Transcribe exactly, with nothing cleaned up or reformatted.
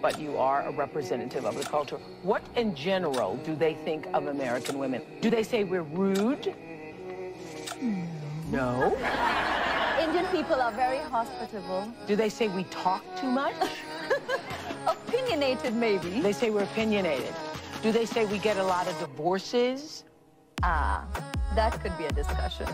But you are a representative of the culture. What in general do they think of American women? Do they say we're rude? No. No. Indian people are very hospitable. Do they say we talk too much? Opinionated, maybe. They say we're opinionated. Do they say we get a lot of divorces? Ah, that could be a discussion.